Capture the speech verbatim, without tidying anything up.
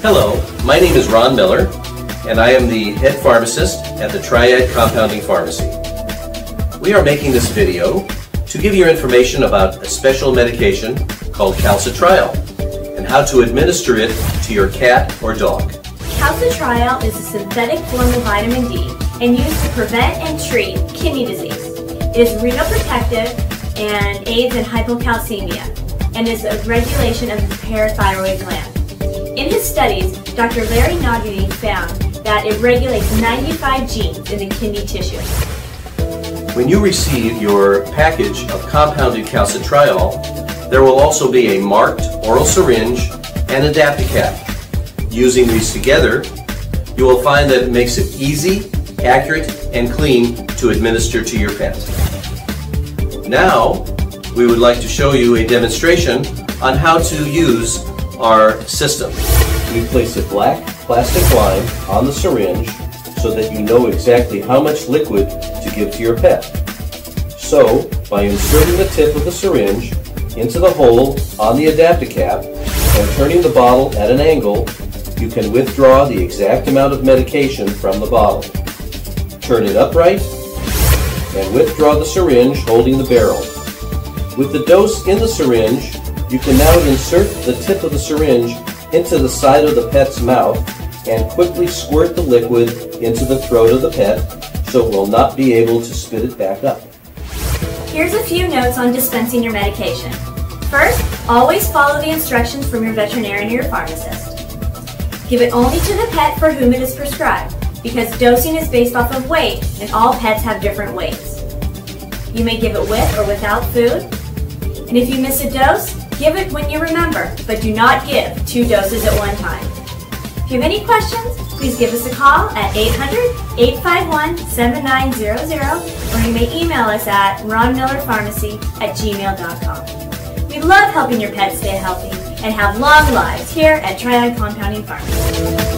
Hello, my name is Ron Miller, and I am the head pharmacist at the Triad Compounding Pharmacy. We are making this video to give you information about a special medication called calcitriol and how to administer it to your cat or dog. Calcitriol is a synthetic form of vitamin D and used to prevent and treat kidney disease. It is renoprotective and aids in hypocalcemia and is a regulation of the parathyroid gland. In his studies, Doctor Larry Nagy found that it regulates ninety-five genes in the kidney tissue. When you receive your package of compounded calcitriol, there will also be a marked oral syringe and adapt-a-cap. Using these together, you will find that it makes it easy, accurate, and clean to administer to your pet. Now, we would like to show you a demonstration on how to use our system. You place a black plastic line on the syringe so that you know exactly how much liquid to give to your pet. So, by inserting the tip of the syringe into the hole on the adapt-a-cap and turning the bottle at an angle, you can withdraw the exact amount of medication from the bottle. Turn it upright and withdraw the syringe holding the barrel. With the dose in the syringe, you can now insert the tip of the syringe into the side of the pet's mouth and quickly squirt the liquid into the throat of the pet so it will not be able to spit it back up. Here's a few notes on dispensing your medication. First, always follow the instructions from your veterinarian or your pharmacist. Give it only to the pet for whom it is prescribed, because dosing is based off of weight and all pets have different weights. You may give it with or without food, and if you miss a dose, give it when you remember, but do not give two doses at one time. If you have any questions, please give us a call at eight hundred, eight five one, seven nine zero zero, or you may email us at ron miller pharmacy at gmail dot com. We love helping your pets stay healthy and have long lives here at Triad Compounding Pharmacy.